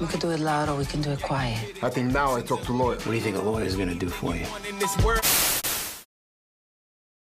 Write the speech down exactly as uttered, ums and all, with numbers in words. We could do it loud or we can do it quiet. I think now I talk to lawyers. What do you think a lawyer is going to do for you?